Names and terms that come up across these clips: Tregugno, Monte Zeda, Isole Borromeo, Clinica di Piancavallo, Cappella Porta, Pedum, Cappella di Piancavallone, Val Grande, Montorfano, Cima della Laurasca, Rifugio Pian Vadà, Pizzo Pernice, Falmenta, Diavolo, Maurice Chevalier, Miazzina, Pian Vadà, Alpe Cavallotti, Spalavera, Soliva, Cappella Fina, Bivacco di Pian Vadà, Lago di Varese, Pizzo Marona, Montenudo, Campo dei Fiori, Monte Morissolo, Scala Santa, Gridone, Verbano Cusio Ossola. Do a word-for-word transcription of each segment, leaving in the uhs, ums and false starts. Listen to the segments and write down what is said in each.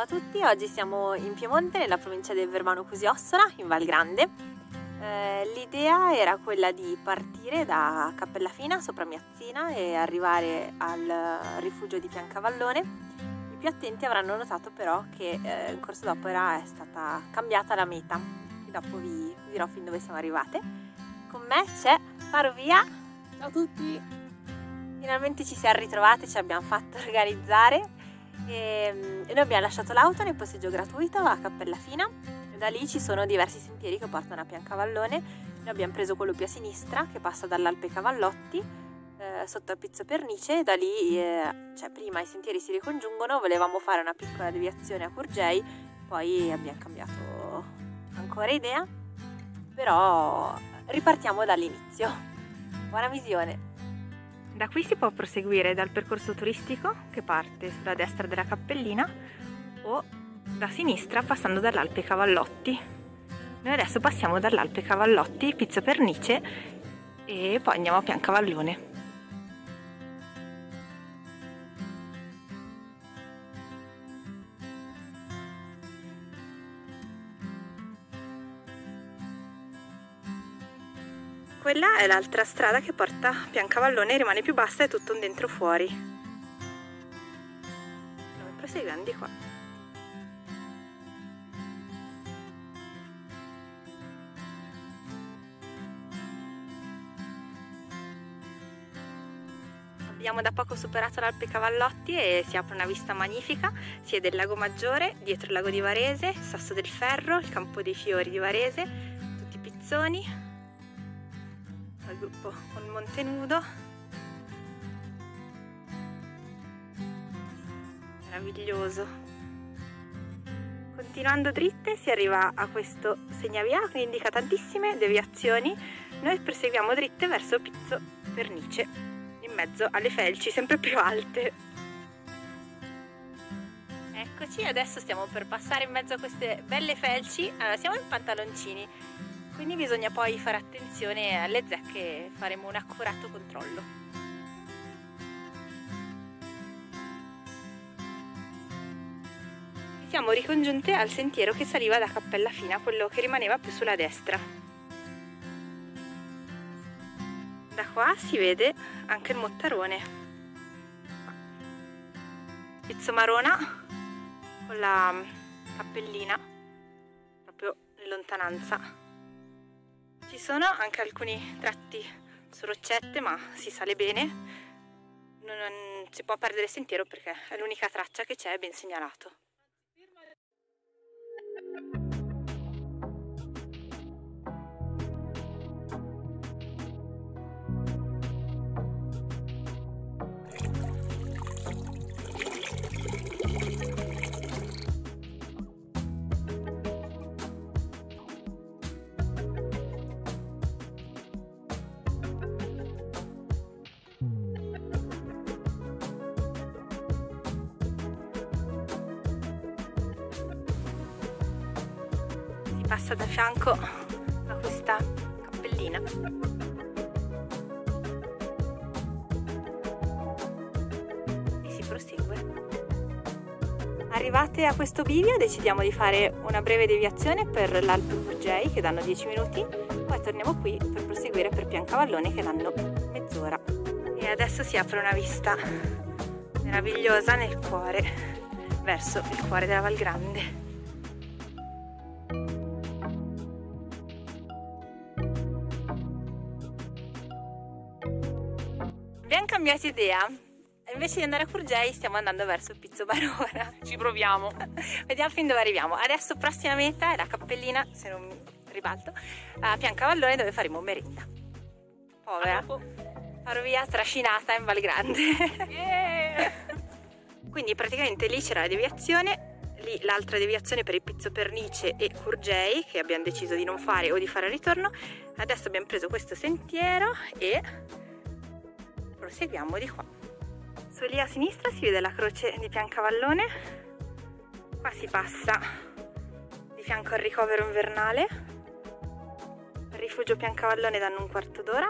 Ciao a tutti, oggi siamo in Piemonte, nella provincia del Verbano Cusio Ossola, in Val Grande. Eh, l'idea era quella di partire da Cappella Fina, sopra Miazzina, e arrivare al rifugio di Piancavallone. I più attenti avranno notato però che eh, in corso d'opera è stata cambiata la meta, e dopo vi dirò fin dove siamo arrivate. Con me c'è Farovia. Ciao a tutti! Finalmente ci siamo ritrovate, ci abbiamo fatto organizzare. E noi abbiamo lasciato l'auto nel posteggio gratuito a Cappella Fina. Da lì ci sono diversi sentieri che portano a Piancavallone. Noi abbiamo preso quello più a sinistra, che passa dall'Alpe Cavallotti eh, sotto a Pizzo Pernice. Da lì, eh, cioè prima i sentieri si ricongiungono. Volevamo fare una piccola deviazione a Curgei, poi abbiamo cambiato ancora idea, però ripartiamo dall'inizio. Buona visione! Da qui si può proseguire dal percorso turistico che parte sulla destra della cappellina o da sinistra passando dall'Alpe Cavallotti. Noi adesso passiamo dall'Alpe Cavallotti, Pizzo Pernice e poi andiamo a Piancavallone. Quella è l'altra strada che porta a Piancavallone, rimane più bassa, è tutto un dentro fuori. Noi proseguiamo di qua. Abbiamo da poco superato l'Alpe Cavallotti e si apre una vista magnifica, sia del Lago Maggiore, dietro il Lago di Varese, il Sasso del Ferro, il Campo dei Fiori di Varese, tutti i pizzoni. Il gruppo con Montenudo, meraviglioso. Continuando dritte si arriva a questo segnavia che indica tantissime deviazioni. Noi proseguiamo dritte verso Pizzo Pernice, in mezzo alle felci sempre più alte. Eccoci, adesso stiamo per passare in mezzo a queste belle felci. Allora, siamo in pantaloncini, quindi bisogna poi fare attenzione alle zecche, faremo un accurato controllo. Siamo ricongiunte al sentiero che saliva da Cappella Fina, quello che rimaneva più sulla destra. Da qua si vede anche il Mottarone. Pizzo Marona con la cappellina, proprio in lontananza. Ci sono anche alcuni tratti su roccette, ma si sale bene, non, non si può perdere il sentiero perché è l'unica traccia che c'è ben segnalato. Passa da fianco a questa cappellina. E si prosegue. Arrivate a questo bivio decidiamo di fare una breve deviazione per l'Alpe Curgei, che danno dieci minuti, poi torniamo qui per proseguire per Piancavallone, che danno mezz'ora. E adesso si apre una vista meravigliosa nel cuore, verso il cuore della Val Grande. Cambiate idea, invece di andare a Curgei stiamo andando verso Pizzo Marona. Ci proviamo. Vediamo fin dove arriviamo. Adesso prossima meta è la cappellina, se non mi ribalto, a Piancavallone, dove faremo merenda. Povera Farovia trascinata in Val Grande. Yeah. Quindi praticamente lì c'era la deviazione, lì l'altra deviazione per il Pizzo Pernice e Curgei, che abbiamo deciso di non fare o di fare al ritorno. Adesso abbiamo preso questo sentiero e proseguiamo di qua. Su lì a sinistra si vede la Croce di Piancavallone, qua si passa di fianco al Ricovero invernale, al Rifugio Piancavallone danno un quarto d'ora.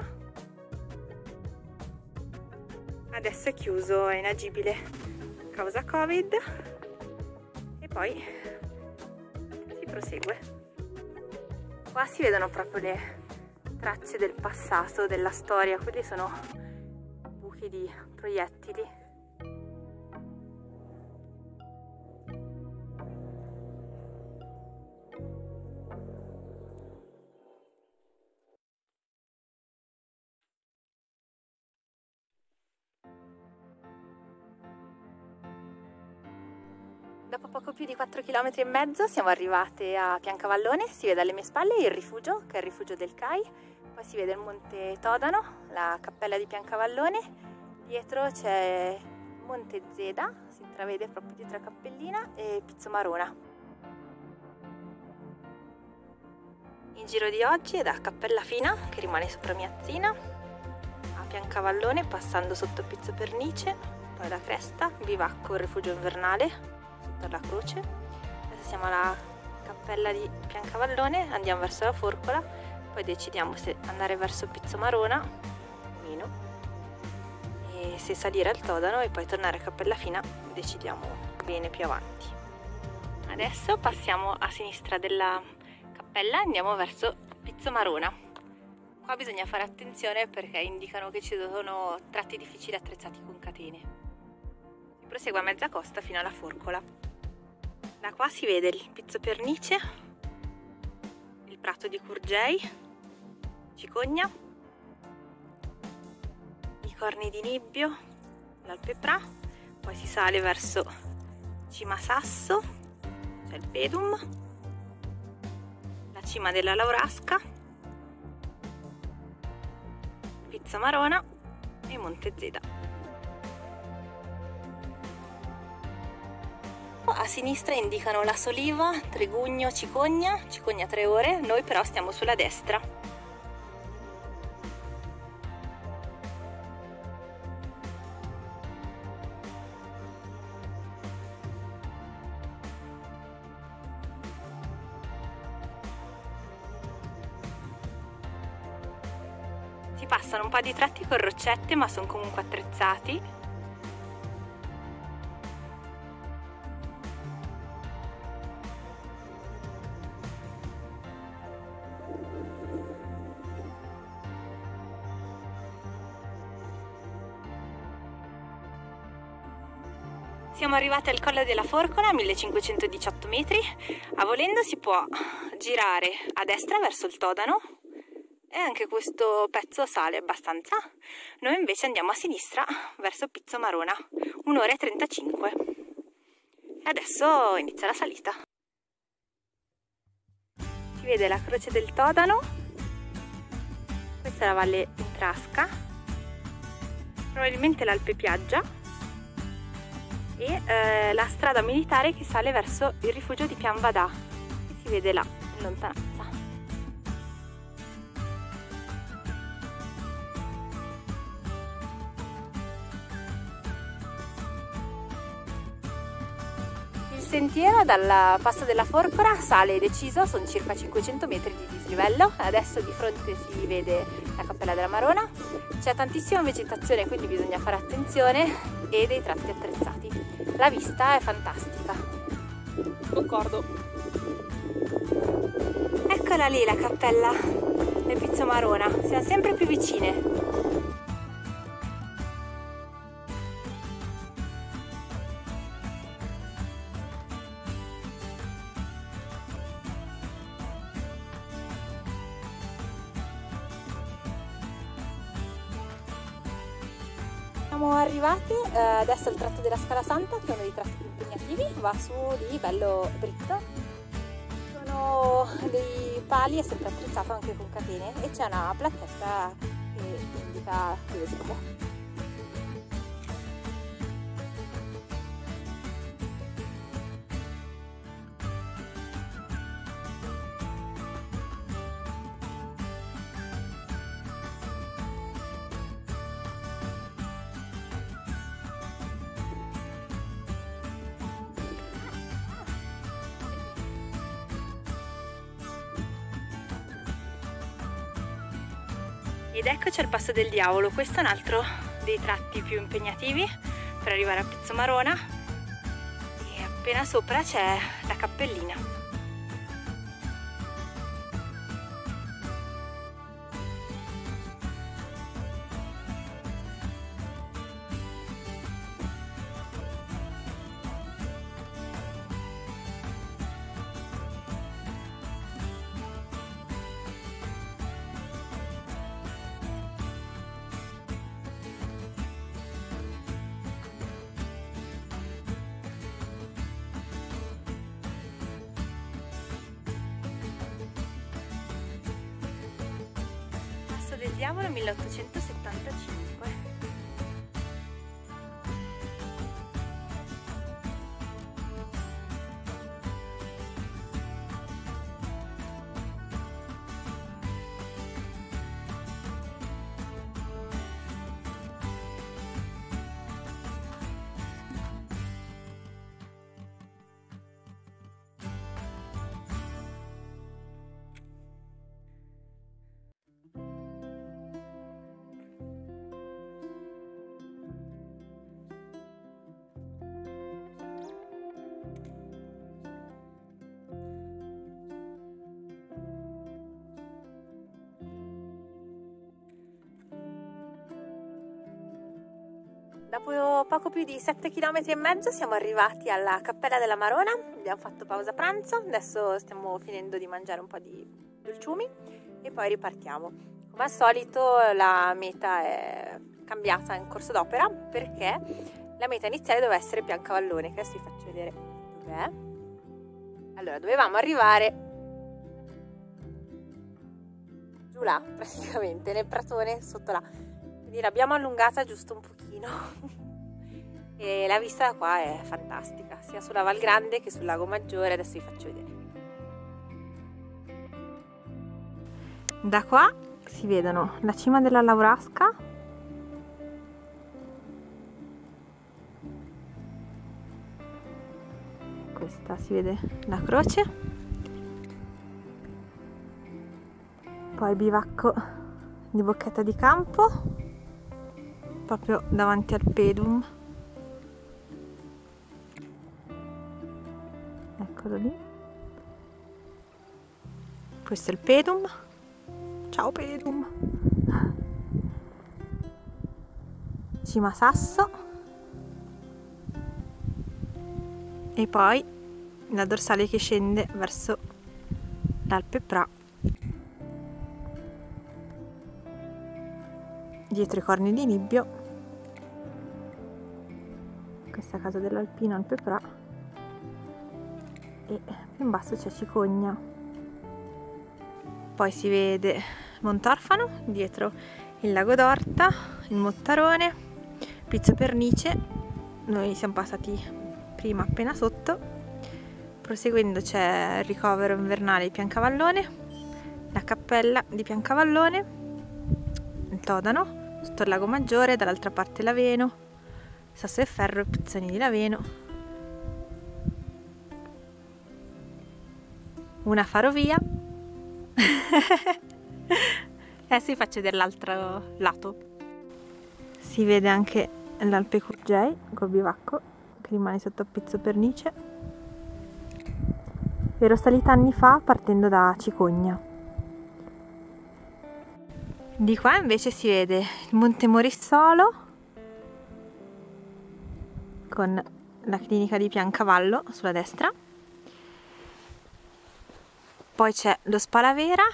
Adesso è chiuso, è inagibile causa Covid, e poi si prosegue. Qua si vedono proprio le tracce del passato, della storia, quelli sono buchi di proiettili. Dopo poco più di quattro chilometri e mezzo siamo arrivate a Piancavallone, si vede alle mie spalle il rifugio, che è il rifugio del C A I, poi si vede il Monte Todano, la cappella di Piancavallone, dietro c'è Monte Zeda, si intravede proprio dietro la cappellina, e Pizzo Marona. Il giro di oggi è da Cappella Fina, che rimane sopra Miazzina, a Piancavallone passando sotto Pizzo Pernice, poi la cresta, bivacco, il rifugio invernale, la croce. Adesso siamo alla cappella di Piancavallone, andiamo verso la Forcola, poi decidiamo se andare verso Pizzo Marona o meno, e se salire al Todano e poi tornare a Cappella Fina decidiamo bene più avanti. Adesso passiamo a sinistra della cappella e andiamo verso Pizzo Marona. Qua bisogna fare attenzione perché indicano che ci sono tratti difficili attrezzati con catene. Si prosegue a mezza costa fino alla Forcola. Da qua si vede il Pizzo Pernice, il prato di Curgei, Cicogna, i Corni di Nibbio, l'Alpeprà, poi si sale verso Cima Sasso, c'è il Pedum, la Cima della Laurasca, Pizzo Marona e Monte Zeda. A sinistra indicano la Soliva, Tregugno, Cicogna, Cicogna tre ore, noi però stiamo sulla destra. Si passano un po' di tratti con roccette, ma sono comunque attrezzati. Siamo arrivati al collo della Forcola, millecinquecentodiciotto metri, a volendo si può girare a destra verso il Todano e anche questo pezzo sale abbastanza. Noi invece andiamo a sinistra verso Pizzo Marona, un'ora e trentacinque. E adesso inizia la salita. Si vede la Croce del Todano, questa è la Valle Intrasca, probabilmente l'Alpe Piaggia, e eh, la strada militare che sale verso il rifugio di Pian Vadà, che si vede là in lontananza. Il sentiero dal passo della Forcola sale deciso, sono circa cinquecento metri di dislivello. Adesso di fronte si vede la Cappella della Marona, c'è tantissima vegetazione quindi bisogna fare attenzione, e dei tratti attrezzati. La vista è fantastica. Concordo. Eccola lì la cappella del Pizzo Marona, siamo sempre più vicine. Siamo arrivati eh, adesso al tratto della Scala Santa, che è uno dei tratti più impegnativi, va su lì bello dritto, sono dei pali, è sempre attrezzato anche con catene e c'è una placchetta che indica dove siamo. Ed eccoci al passo del diavolo, questo è un altro dei tratti più impegnativi per arrivare a Pizzo Marona, e appena sopra c'è la cappellina. Del diavolo milleottocentosettantacinque. Dopo poco più di sette chilometri e mezzo siamo arrivati alla Cappella della Marona, abbiamo fatto pausa pranzo, adesso stiamo finendo di mangiare un po' di dolciumi e poi ripartiamo. Come al solito la meta è cambiata in corso d'opera perché la meta iniziale doveva essere Piancavallone, che adesso vi faccio vedere dov'è. Allora, dovevamo arrivare giù là, praticamente, nel pratone sotto là. Quindi l'abbiamo allungata giusto un pochino e la vista da qua è fantastica, sia sulla Val Grande che sul Lago Maggiore, adesso vi faccio vedere. Da qua si vedono la cima della Laurasca, questa si vede la croce, poi il bivacco di Bocchetta di Campo, proprio davanti al Pedum, eccolo lì, questo è il Pedum, ciao Pedum, Cima Sasso e poi la dorsale che scende verso l'Alpe Pra, dietro i Corni di Nibbio, questa casa dell'Alpino Alpe Pra, e più in basso c'è Cicogna, poi si vede Montorfano, dietro il Lago d'Orta, il Mottarone, Pizzo Pernice, noi siamo passati prima appena sotto, proseguendo c'è il Ricovero invernale di Piancavallone, la Cappella di Piancavallone, il Todano, sotto il Lago Maggiore, dall'altra parte l'Aveno, Sasso del Ferro e Puzzoni di Laveno, una Farovia. Adesso vi faccio vedere l'altro lato. Si vede anche l'Alpe Curgei col bivacco che rimane sotto a Pizzo Pernice. Ero salita anni fa partendo da Cicogna. Di qua invece si vede il Monte Morissolo, con la clinica di Piancavallo sulla destra, poi c'è lo Spalavera,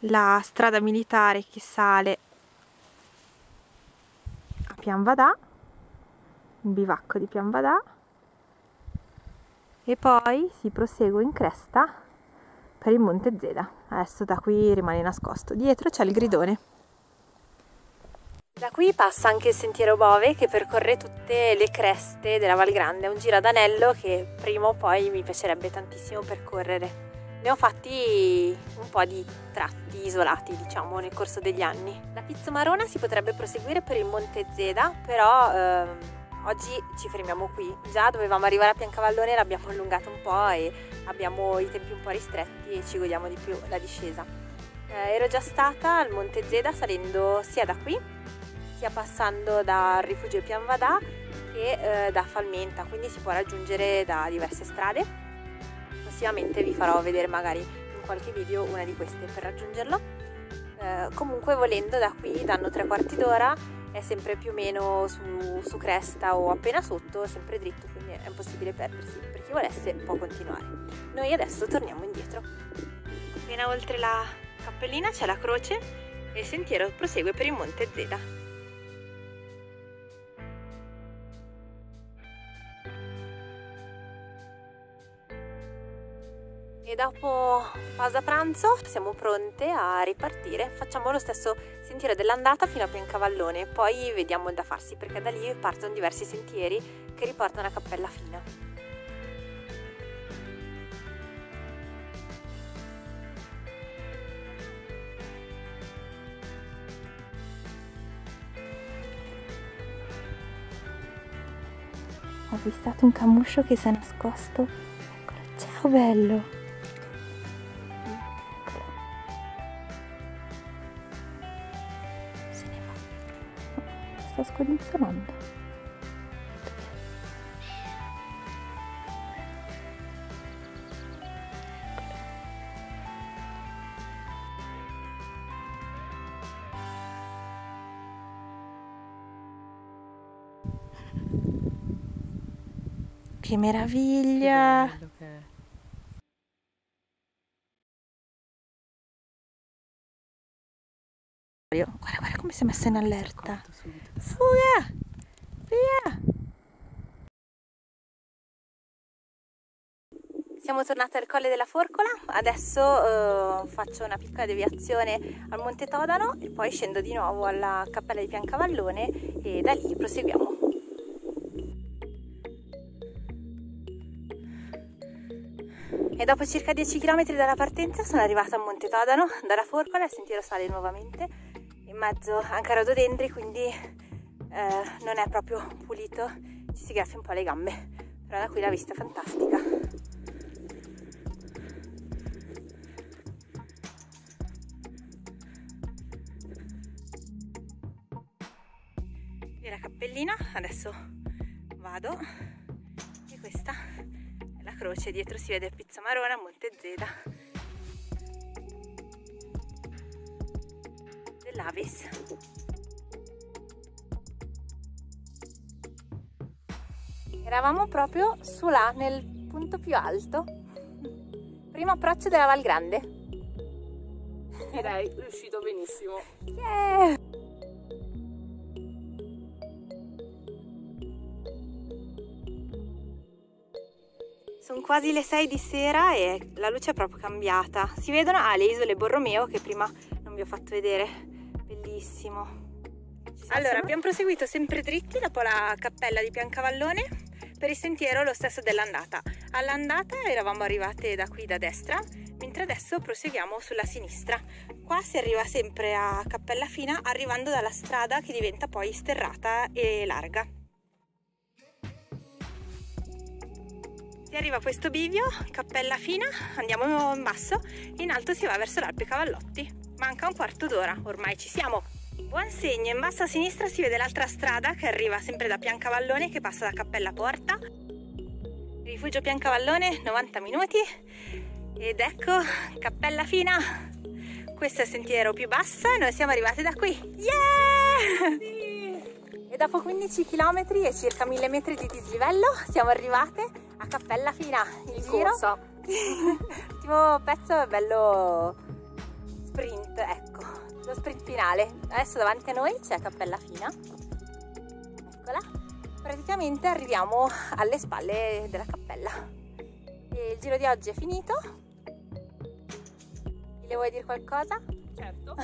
la strada militare che sale a Pian Vadà, il bivacco di Pian Vadà, e poi si prosegue in cresta per il Monte Zeda. Adesso da qui rimane nascosto, dietro c'è il gridone. Da qui passa anche il sentiero Bove che percorre tutte le creste della Val Grande, è un giro ad anello che prima o poi mi piacerebbe tantissimo percorrere. Ne ho fatti un po' di tratti isolati, diciamo, nel corso degli anni. Da Pizzo Marona si potrebbe proseguire per il Monte Zeda, però ehm, oggi ci fermiamo qui. Già dovevamo arrivare a Piancavallone, l'abbiamo allungato un po' e abbiamo i tempi un po' ristretti e ci godiamo di più la discesa. Eh, ero già stata al Monte Zeda salendo sia da qui, sia passando dal Rifugio Pian Vadà che eh, da Falmenta, quindi si può raggiungere da diverse strade. Prossimamente vi farò vedere magari in qualche video una di queste per raggiungerlo. Eh, comunque, volendo, da qui danno tre quarti d'ora, è sempre più o meno su, su cresta o appena sotto, sempre dritto, quindi è impossibile perdersi. Per chi volesse può continuare. Noi adesso torniamo indietro. Appena oltre la cappellina c'è la croce e il sentiero prosegue per il Monte Zeda. E dopo pausa pranzo siamo pronte a ripartire, facciamo lo stesso sentiero dell'andata fino a Piancavallone, poi vediamo il da farsi perché da lì partono diversi sentieri che riportano a Cappella Fina. Ho avvistato un cammuscio che si è nascosto, eccolo, ciao bello! Scodinzolando. Che meraviglia! Che bello che è. Guarda, guarda come si è messa in allerta. Fuga! Via! Siamo tornati al colle della Forcola, adesso eh, faccio una piccola deviazione al Monte Todano e poi scendo di nuovo alla Cappella di Piancavallone e da lì proseguiamo. E dopo circa dieci chilometri dalla partenza sono arrivata a Monte Todano, dalla Forcola il sentiero sale nuovamente in mezzo anche a rododendri, quindi eh, non è proprio pulito, ci si graffia un po' le gambe, però da qui la vista è fantastica. E la cappellina, adesso vado, e questa è la croce, dietro si vede Pizzo Marona, Monte Zeda. L'Avis. Eravamo proprio su là, nel punto più alto, primo approccio della Val Grande. Ed è riuscito benissimo. Yeah! Sono quasi le sei di sera e la luce è proprio cambiata. Si vedono ah, le isole Borromeo che prima non vi ho fatto vedere. Bellissimo. Allora abbiamo proseguito sempre dritti dopo la cappella di Piancavallone per il sentiero lo stesso dell'andata. All'andata eravamo arrivate da qui da destra, mentre adesso proseguiamo sulla sinistra. Qua si arriva sempre a Cappella Fina arrivando dalla strada che diventa poi sterrata e larga. Si arriva a questo bivio, Cappella Fina, andiamo in basso e in alto si va verso l'Alpe Cavallotti. Manca un quarto d'ora, ormai ci siamo. Buon segno, in basso a sinistra si vede l'altra strada che arriva sempre da Piancavallone, che passa da Cappella Porta. Rifugio Piancavallone, novanta minuti. Ed ecco Cappella Fina. Questo è il sentiero più basso e noi siamo arrivati da qui. Yeah! Sì! E dopo quindici chilometri e circa mille metri di dislivello siamo arrivate a Cappella Fina. Il giro. L'ultimo pezzo è bello... Sprint, ecco, lo sprint finale. Adesso davanti a noi c'è Cappella Fina, eccola, praticamente arriviamo alle spalle della cappella. E il giro di oggi è finito. Le vuoi dire qualcosa? Certo,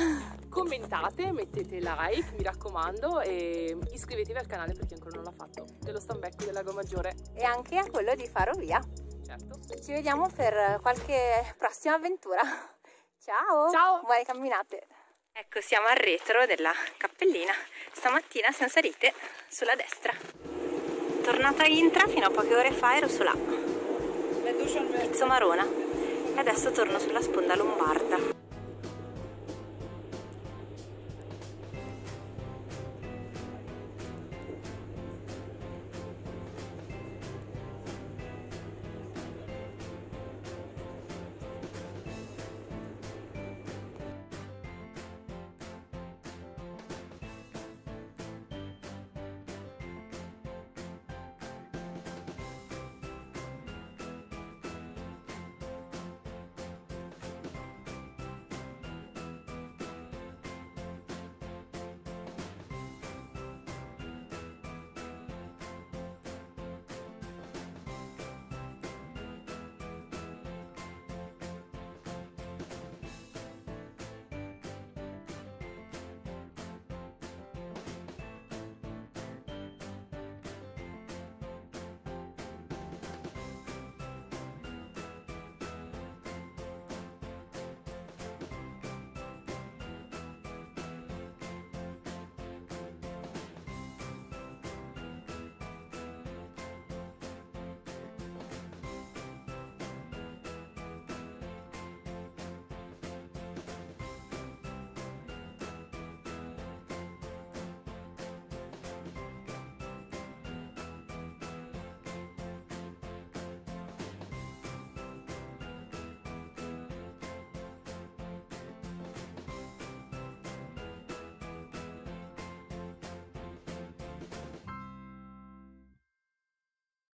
commentate, mettete like, mi raccomando, e iscrivetevi al canale per chi ancora non l'ha fatto, dello stambecco del Lago Maggiore. E anche a quello di Farovia. Certo. Ci vediamo per qualche prossima avventura. Ciao. Ciao! Buone camminate! Ecco, siamo al retro della cappellina. Stamattina siamo salite sulla destra. Tornata Intra, fino a poche ore fa ero su là, Pizzo Marona. E adesso torno sulla sponda lombarda.